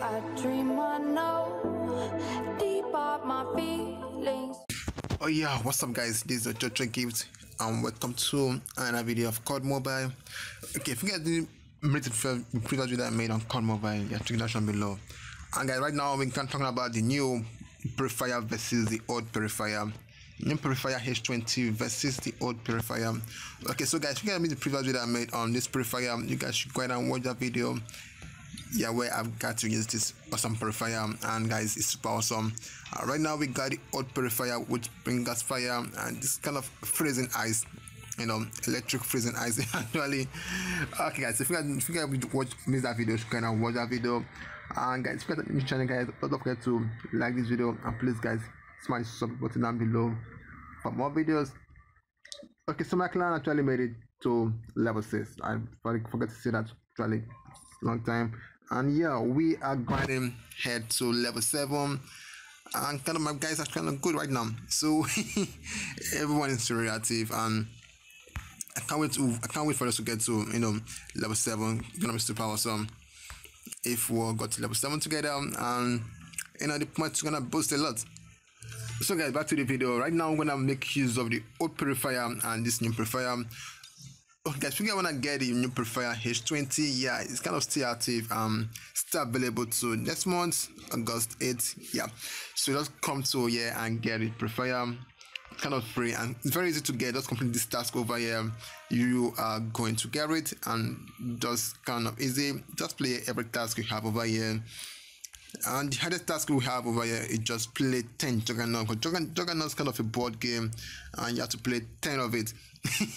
Oh yeah, what's up guys, this is Ochoochogift and welcome to another video of COD Mobile. Okay, if you guys didn't make the previous video I made on COD Mobile, yeah, check that down below. And guys, right now we can talk about the new Purifier versus the old Purifier. New Purifier H20 versus the old Purifier. Okay, so guys, if you guys made the previous video I made on this Purifier, you guys should go ahead and watch that video. Yeah, where I've got to use this awesome purifier, and guys, it's super awesome. Right now we got the old purifier which brings us fire and this kind of freezing ice, you know, electric freezing ice actually. Okay guys, if you guys missed that video, you can watch that video. And guys, if you guys are new to this channel, guys, don't forget to like this video, and please guys, smash the sub button down below for more videos. Okay, so my clan actually made it to level 6. I forgot to say that actually long time. And yeah, we are going head to level 7, and kind of my guys are kind of good right now, so everyone is relative, and I can't wait for us to get to, you know, level 7. It's gonna be super awesome if we all got to level 7 together, and you know the points gonna boost a lot. So guys, back to the video. Right now I'm gonna make use of the old purifier and this new purifier. Okay guys, if you guys wanna get the new Purifier H20, yeah, it's kind of still active, still available to next month, August 8th, yeah. So just come to here and get the Purifier. It's kind of free and it's very easy to get. Just complete this task over here, you are going to get it, and just kind of easy. Just play every task you have over here, and the hardest task we have over here is just play 10 Juggernaut, because Juggernaut is kind of a board game and you have to play 10 of it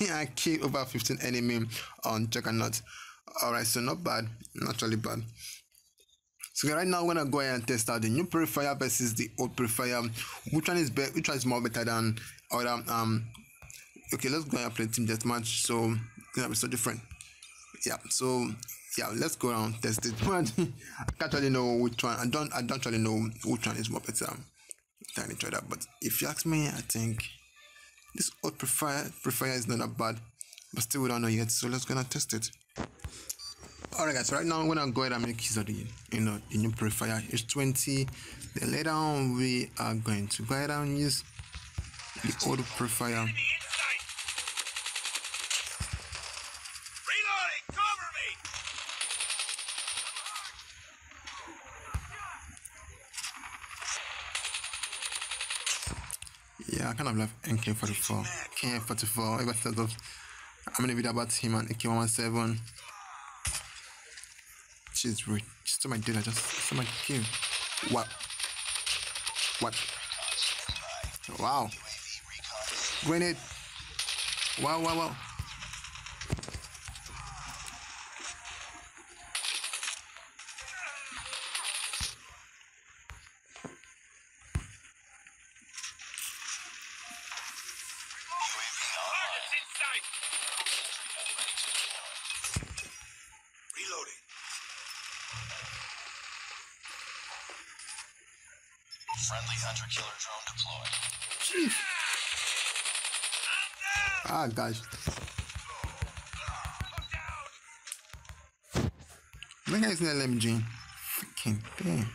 and kill over 15 enemy on Juggernaut. Alright, so not bad, not really bad. So right now we're gonna go ahead and test out the new purifier versus the old purifier. Which one is better, which one is more better than other? Okay, let's go ahead and play team deathmatch, so it's gonna be so different. Yeah, so yeah, let's go around and test it. But I can't really know which one. I don't really know which one is more better than each other. But if you ask me, I think this old purifier is not that bad. But still we don't know yet, so let's go and test it. Alright guys, so right now I'm gonna go ahead and make use of the, you know, the new purifier H20. Then later on we are going to go ahead and use the old purifier. Yeah, I kind of love NK44. NK44, ever thought of? I'm in a video about him and NK-117. She's rich. She stole my data, just stole my game. What? What? Wow. Grenade. Wow. Friendly Hunter Killer drone deployed. Jeez. Ah, gosh. Look at this LMG. Freaking damn.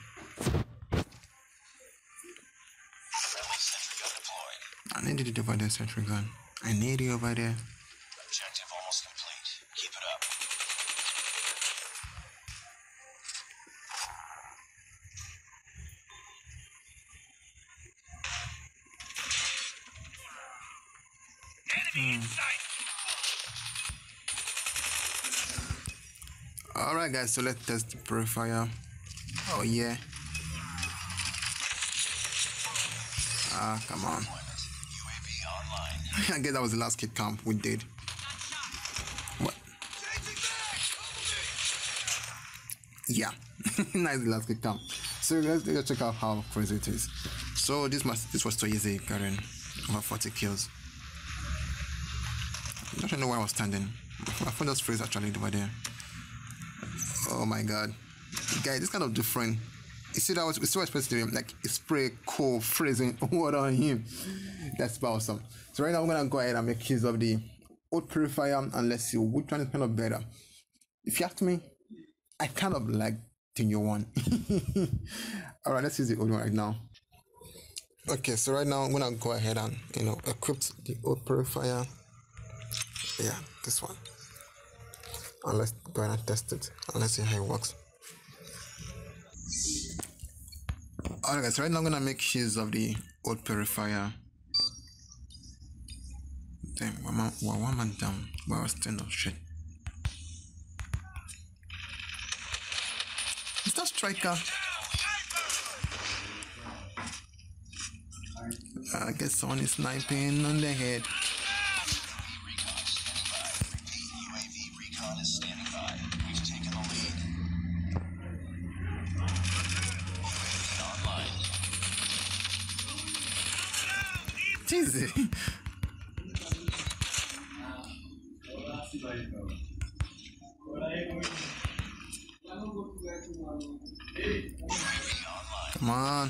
Friendly sentry gun deployed. I needed it over there, sentry gun. I need it over there. Objective almost complete. Keep it up. Alright guys, so let's test the purifier. Oh yeah. Ah, come on. I guess that was the last kid camp we did. What? Yeah. Nice, the last kid camp. So let's check out how crazy it is. So this was too easy, Karen. Over 40 kills. I don't know where I was standing. My phone just froze actually over there. Oh my god. Guys, it's kind of different. You see, that was it's so expensive, like it spray cold freezing water on him. That's awesome. So right now I'm gonna go ahead and make use of the old purifier, and let's see which one is kind of better. If you ask me, I kind of like to new one. All right, let's use the old one right now. Okay, so right now I'm gonna go ahead and equip the old purifier. Yeah, this one. And let's go ahead and test it and let's see how it works. Alright guys, right now I'm gonna make use of the old purifier. Damn, one man down. Where was 10 of shit? Is that striker? I guess someone is sniping on the head. Jesus. Come on.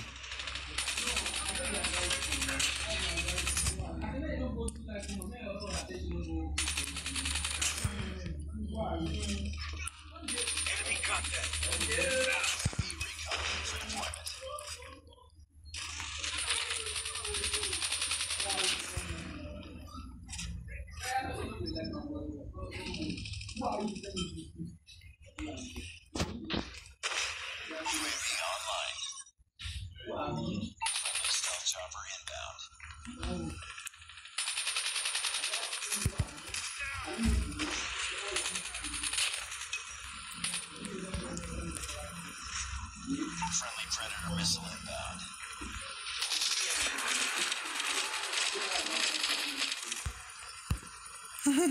Friendly Predator missile inbound.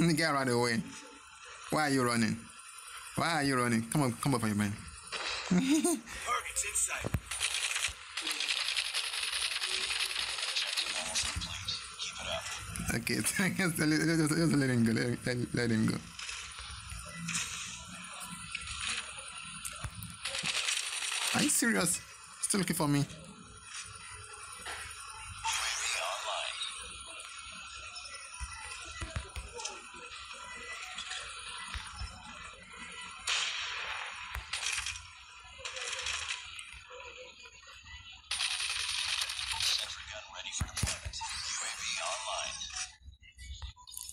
The guy ran away. Why are you running? Why are you running? Come on, come over here, man. Target's in sight. Objective almost complete. Keep it up. Okay, thanks. Just let him go. Let him go. Are you serious? Still looking for me?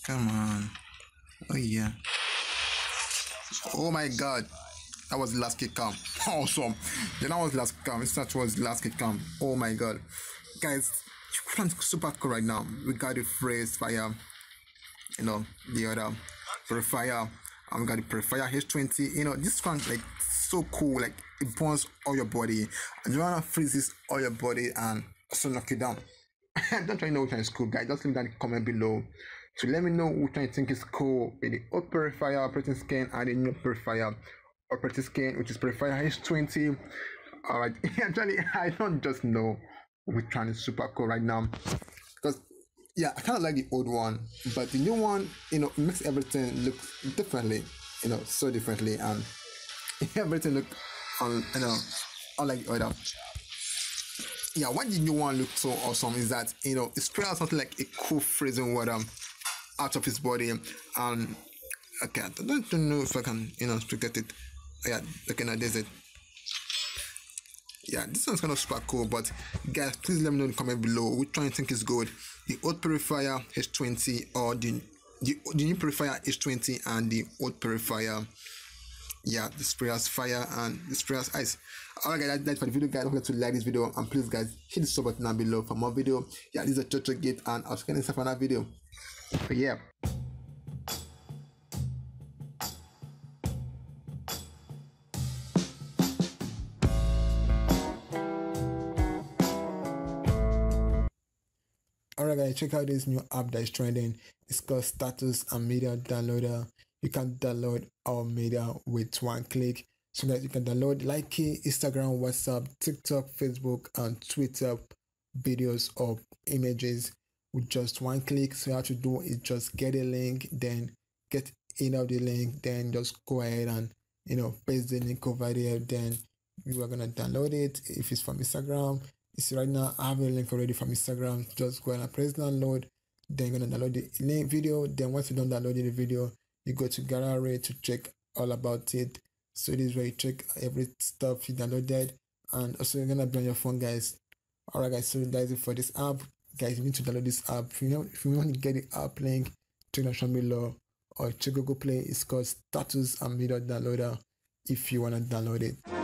Come on. Oh yeah. Oh my god. That was the last kick cam. Awesome. Yeah, that was the last kick cam. That was the last kick cam. Oh my god. Guys, you can't super cool right now. We got the phrase fire. The other purifier. And we got the purifier H20. This one's like so cool. Like it burns all your body. And you wanna freeze this all your body and also knock you down. Don't really know which one is cool, guys. Just leave that in the comment below to let me know which one you think is cool with the old purifier operating skin and the new purifier operating skin, which is Purifier H20. All right, actually I don't just know which one is super cool right now, because yeah, I kind of like the old one, but the new one makes everything look differently, so differently, and everything look unlike the other. Yeah, why the new one look so awesome is that it spread out something like a cool freezing water out of his body. And okay, I don't know if I can to get it. Yeah, okay, now there's it. Yeah, this one's kind of super cool, but guys, please let me know in the comment below which one you think is good, the old purifier H20 or the new purifier H20 and the old purifier. Yeah, the sprayer's fire and the sprayer's ice. Alright guys, that's for the video, guys. Don't forget to like this video, and please guys, hit the sub button down below for more video. Yeah, this is Ochoochogift, and I'll see you inside for another video. But yeah. Alright guys, check out this new app that is trending. It's called Status and Media Downloader. You can download all media with one click. So that you can download like Instagram, WhatsApp, TikTok, Facebook, and Twitter videos or images with just one click. So you have to do is just get a link, then get in of the link, then just go ahead and paste the link over there. Then you are gonna download it. If it's from Instagram, you see right now I have a link already from Instagram. Just go ahead and press download. Then you're gonna download the link video. Then once you done downloading the video, you go to gallery to check all about it. So this is where you check every stuff you downloaded, and also you're gonna be on your phone, guys. Alright guys, so that is it for this app. Guys, you need to download this app. If you want to get the app link, check the description below or check Google Play. It's called Status and Media Downloader if you want to download it.